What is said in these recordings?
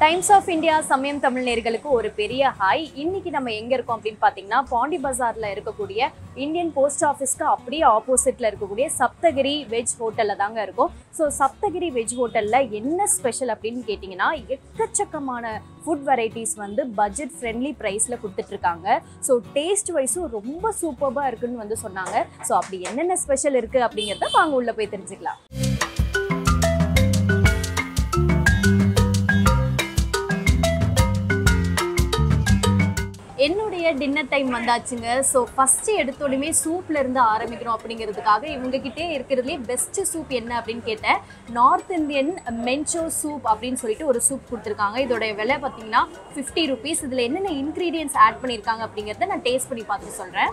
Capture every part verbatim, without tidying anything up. Times of India Samayam Tamil நேயர்களுக்கு ஒரு பெரிய ஹாய். இன்னைக்கு நம்ம எங்க இருக்கோம் அப்படினு பாத்தீங்கன்னா பாண்டி பஜார்ல இருக்கக்கூடிய இந்தியன் போஸ்ட் ஆபீஸ்க்கு அப்படியே ஆப்போசிட்ல இருக்கக்கூடிய சப்தகிரி வெஜ் ஹோட்டல்ல தாங்க இருக்கோம். சோ சப்தகிரி வெஜ் ஹோட்டல்ல என்ன ஸ்பெஷல் அப்படினு கேட்டிங்கனா எக்கச்சக்கமான food varieties வந்து budget friendly priceல கொடுத்துட்டு இருக்காங்க. சோ டேஸ்ட் வைஸும் ரொம்ப சூப்பர்பா இருக்குன்னு வந்து சொன்னாங்க. சோ அப்படி என்னென்ன ஸ்பெஷல் இருக்கு அப்படிங்கறத வாங்க உள்ள போய் தெரிஞ்சிக்கலாம். என்னுடைய டின்னர் டைம் வந்தாச்சுங்க. ஸோ ஃபஸ்ட்டு எடுத்தோடனே சூப்பில் இருந்து ஆரம்பிக்கணும் அப்படிங்கிறதுக்காக இவங்ககிட்டே இருக்கிறதுலே பெஸ்ட்டு சூப் என்ன அப்படின்னு கேட்டேன். நார்த் இந்தியன் மென்ச்சோ சூப் அப்படின்னு சொல்லிட்டு ஒரு சூப் கொடுத்துருக்காங்க. இதோடைய விலை பார்த்தீங்கன்னா ஃபிஃப்டி ருபீஸ். இதில் என்னென்ன இன்க்ரீடியன்ட்ஸ் ஆட் பண்ணியிருக்காங்க அப்படிங்கிறத நான் டேஸ்ட் பண்ணி பார்த்துட்டு சொல்கிறேன்.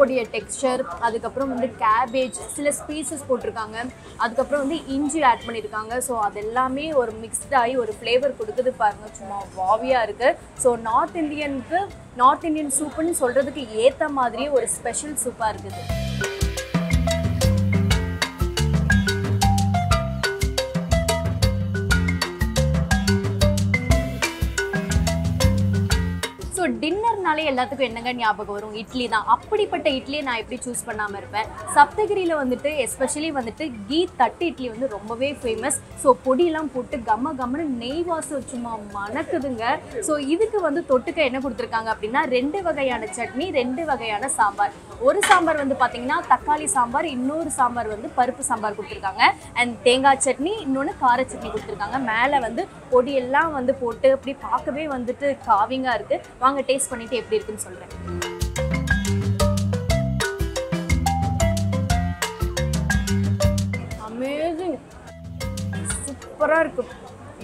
சூப்போடைய டெக்ஸ்சர், அதுக்கப்புறம் வந்து கேபேஜ் சில ஸ்பீசஸ் போட்டிருக்காங்க, அதுக்கப்புறம் வந்து இஞ்சி ஆட் பண்ணியிருக்காங்க. ஸோ அதெல்லாமே ஒரு மிக்ஸ்டாகி ஒரு ஃப்ளேவர் கொடுக்குது பாருங்கள், சும்மா வாவியாக இருக்குது. ஸோ நார்த் இந்தியனுக்கு நார்த் இந்தியன் சூப்புன்னு சொல்கிறதுக்கு ஏற்ற மாதிரி ஒரு ஸ்பெஷல் சூப்பாக இருக்குது. ஸோ டின்னர்னாலே எல்லாத்துக்கும் என்னங்க ஞாபகம் வரும், இட்லி தான். அப்படிப்பட்ட இட்லியை நான் எப்படி சூஸ் பண்ணாமல் இருப்பேன்? சப்தகிரியில் வந்துட்டு எஸ்பெஷலி வந்துட்டு கீ தட்டு இட்லி வந்து ரொம்பவே ஃபேமஸ். ஸோ பொடியெல்லாம் போட்டு கம்ம கம்மனு நெய் வாசம் சும்மா மணக்குதுங்க. ஸோ இதுக்கு வந்து தொட்டுக்க என்ன கொடுத்துருக்காங்க அப்படின்னா ரெண்டு வகையான சட்னி, ரெண்டு வகையான சாம்பார். ஒரு சாம்பார் வந்து பார்த்தீங்கன்னா தக்காளி சாம்பார், இன்னொரு சாம்பார் வந்து பருப்பு சாம்பார் கொடுத்துருக்காங்க. அண்ட் தேங்காய் சட்னி, இன்னொன்று கார சட்னி கொடுத்துருக்காங்க. மேலே வந்து பொடியெல்லாம் வந்து போட்டு அப்படி பார்க்கவே வந்துட்டு காவிங்காக இருக்குது. வாங்க டேஸ்ட் பண்ணிட்டு எப்படி இருக்குன்னு சொல்றேன். அமேசிங், சூப்பரா இருக்கு.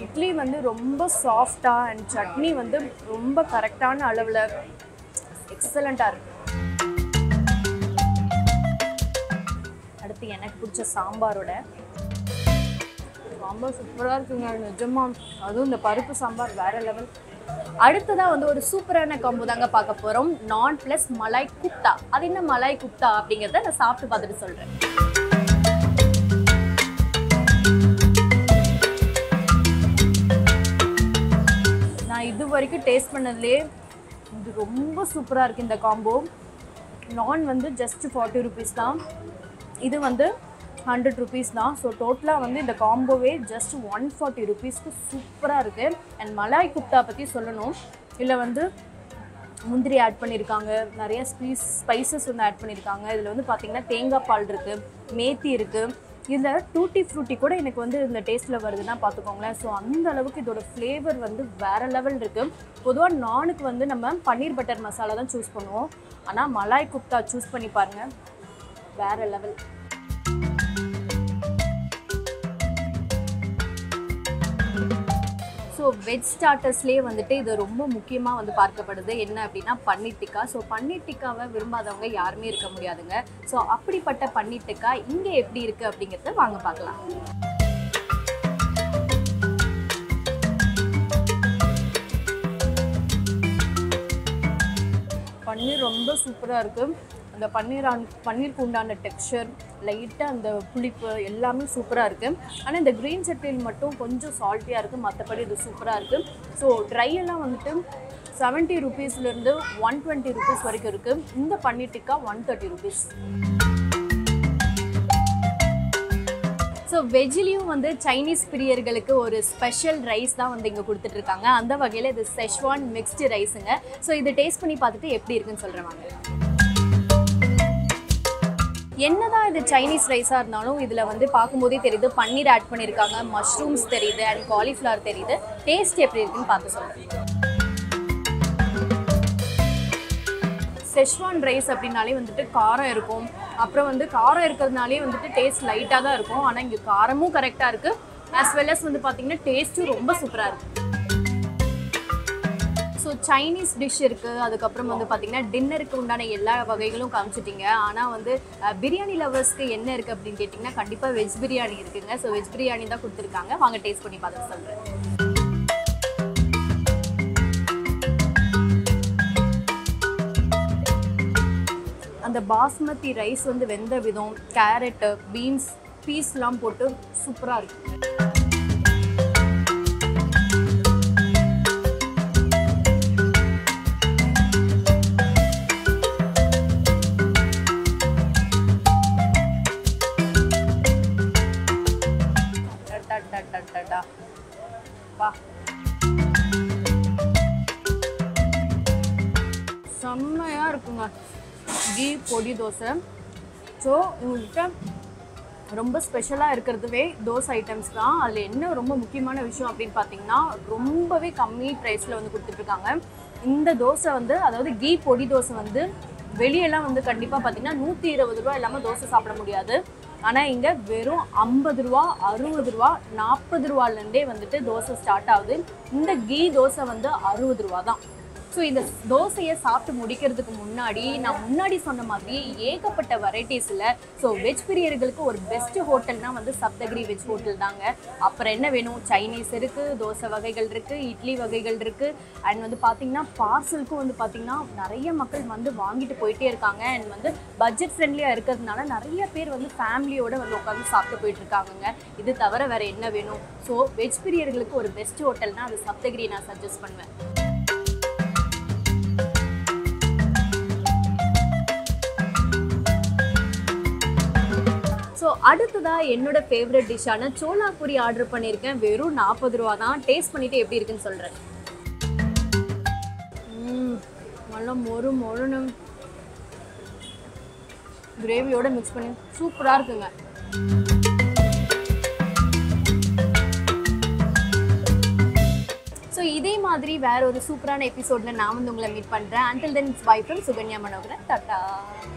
இட்லி வந்து ரொம்ப சாஃப்டா அண்ட் சட்னி வந்து ரொம்ப கரெக்டான அளவுல எக்ஸலண்டா இருக்கு. அடுத்து எனக்கு பிடிச்ச சாம்பாரோட சாம்பார் சூப்பரா இருக்குங்க நிஜமா. அதுவும் இந்த பருப்பு சாம்பார் வேற லெவல். அடுத்ததான் வந்து ஒரு சூப்பரான காம்போ தாங்க பார்க்க போகிறோம், நான் ப்ளஸ் மலாய் குப்தா. அது என்ன மலாய் குப்தா அப்படிங்கிறத நான் சாப்பிட்டு பார்த்துட்டு சொல்கிறேன். நான் இது வரைக்கும் டேஸ்ட் பண்ணதுலேயே இது ரொம்ப சூப்பராக இருக்குது இந்த காம்போ. நான் வந்து ஜஸ்ட் ஃபார்ட்டி ருபீஸ் தான், இது வந்து ஹண்ட்ரட் ருபீஸ் தான். ஸோ டோட்டலாக வந்து இந்த காம்போவே ஜஸ்ட் ஒன் ஃபார்ட்டி ருபீஸ்க்கு சூப்பராக இருக்குது. அண்ட் மலாய் குப்தா பற்றி சொல்லணும், இதில் வந்து முந்திரி ஆட் பண்ணியிருக்காங்க, நிறைய ஸ்பீஸ் ஸ்பைசஸ் வந்து ஆட் பண்ணியிருக்காங்க. இதில் வந்து பார்த்திங்கன்னா தேங்காய் பால் இருக்குது, மேத்தி இருக்குது, இதில் டூட்டி ஃப்ரூட்டி கூட எனக்கு வந்து இந்த டேஸ்ட்டில் வருதுன்னா பார்த்துக்கோங்களேன். ஸோ அந்தளவுக்கு இதோட ஃப்ளேவர் வந்து வேறு லெவல் இருக்குது. பொதுவாக நானுக்கு வந்து நம்ம பன்னீர் பட்டர் மசாலா தான் சூஸ் பண்ணுவோம், ஆனால் மலாய் குப்தா சூஸ் பண்ணி பாருங்கள், வேறு லெவல். ஸோ வெஜ் ஸ்டார்டர்ஸ்லேயே வந்துட்டு இது ரொம்ப முக்கியமாக வந்து பார்க்கப்படுது என்ன அப்படின்னா பன்னீர் டிக்கா. ஸோ பன்னீர் டிக்காவை விரும்பாதவங்க யாருமே இருக்க முடியாதுங்க. ஸோ அப்படிப்பட்ட பன்னீர் டிக்கா இங்கே எப்படி இருக்குது அப்படிங்கிறத வாங்க பார்க்கலாம். பன்னீர் ரொம்ப சூப்பராக இருக்குது. அந்த பன்னீர் பன்னீருக்கு உண்டான டெக்ஸ்சர், லைட்டாக அந்த புளிப்பு எல்லாமே சூப்பராக இருக்குது. ஆனால் இந்த க்ரீன் சட்னியில் மட்டும் கொஞ்சம் சால்ட்டியாக இருக்குது, மற்றபடி இது சூப்பராக இருக்குது. ஸோ ட்ரையெல்லாம் வந்துட்டு செவன்ட்டி ருபீஸ்லேருந்து ஒன் டுவெண்ட்டி ருபீஸ் வரைக்கும் இருக்குது. இந்த paneer tikka one thirty rupees. So வெஜ்லேயும் வந்து சைனீஸ் பிரியர்களுக்கு ஒரு ஸ்பெஷல் ரைஸ் தான் வந்து இங்கே கொடுத்துட்ருக்காங்க. அந்த வகையில் இது செஷ்வான் மிக்ஸ்டு ரைஸுங்க. ஸோ இதை டேஸ்ட் பண்ணி பார்த்துட்டு எப்படி இருக்குன்னு சொல்கிறேன். என்னதான் இது சைனீஸ் ரைஸாக இருந்தாலும் இதில் வந்து பார்க்கும்போதே தெரியுது பன்னீர் ஆட் பண்ணியிருக்காங்க, மஷ்ரூம்ஸ் தெரியுது அண்ட் காலிஃப்ளவர் தெரியுது. டேஸ்ட் எப்படி இருக்குன்னு பார்த்து சொல்கிறேன். செஷ்வான் ரைஸ் அப்படின்னாலே வந்துட்டு காரம் இருக்கும், அப்புறம் வந்து காரம் இருக்கிறதுனாலே வந்துட்டு டேஸ்ட் லைட்டாக தான் இருக்கும். ஆனால் இங்கே காரமும் கரெக்டாக இருக்குது, ஆஸ் வெல் அஸ் வந்து பார்த்திங்கன்னா டேஸ்ட்டும் ரொம்ப சூப்பராக இருக்குது. ஸோ சைனீஸ் டிஷ் இருக்குது, அதுக்கப்புறம் வந்து பார்த்திங்கன்னா டின்னருக்கு உண்டான எல்லா வகைகளும் காமிச்சிட்டிங்க. ஆனால் வந்து பிரியாணி லவர்ஸ்க்கு என்ன இருக்குது அப்படின்னு கேட்டிங்கன்னா கண்டிப்பாக வெஜ் பிரியாணி இருக்குங்க. ஸோ வெஜ் பிரியாணி தான் கொடுத்துருக்காங்க, வாங்க டேஸ்ட் பண்ணி பார்த்து சொல்கிறேன். அந்த அந்த பாஸ்மதி ரைஸ் வந்து வெந்த விதம் கேரட் பீன்ஸ் பீஸ்லாம் போட்டு சூப்பரா இருக்கு டட்டட்டட்டா வா செம்மையா இருக்குங்க ghee podi dosa so உங்களுக்கு ரொம்ப ஸ்பெஷலா இருக்குதுவே those items தான் அதுல என்ன ரொம்ப முக்கியமான விஷயம் அப்படி பாத்தீங்கன்னா ரொம்பவே கம்மி பிரைஸ்ல வந்து கொடுத்துட்டு இருக்காங்க இந்த தோசை வந்து அதாவது ghee podi dosa வந்து வெளிய எல்லாம் வந்து கண்டிப்பா பாத்தீங்கன்னா நூத்தி இருபது ரூபாய் இல்லாம தோசை சாப்பிட முடியாது ஆனா இங்க வெறும் ஐம்பது ரூபாய் அறுபது ரூபாய் நாற்பது ரூபாயில இருந்தே வந்துட்டு தோசை ஸ்டார்ட் ஆகுது இந்த ghee தோசை வந்து அறுபது ரூபாய் தான் So, in this dosa, you can eat munnadi. Na munnadi sonna maadhiri yekapatta varieties illa. So, veg piriyagalukku or best hotel na vandu Sapthagiri veg hotel daanga. Apra enna venum Chinese irukku, dosa vagaigal irukku, idli vagaigal irukku and vandu pathina parcel ku vandu pathina nariya makkal vandu vaangittu poite irukanga and vandu budget friendly ah irukkadnala nariya per vandu family oda vandu ukkandu saapta poite irukanga. Idu thavara vera enna venum. So, veg piriyagalukku or best hotel na adu Sapthagiri na suggest pannuven. So, அடுத்ததா என்னோட favourite டிஷ்ஷான chola puri order பண்ணிருக்கேன் வெறும் நாற்பது ரூபாய் தான் taste பண்ணிட்டு எப்படி இருக்குன்னு சொல்றேன் ம் நல்ல மொறு மொறுன கிரேவியோட mix பண்ணி சூப்பரா இருக்குங்க So, இதே மாதிரி வேற ஒரு சூப்பரான எபிசோட்ல நான் வந்து உங்களை மீட் பண்றேன் until then it's bye from Suganya Manogaran tata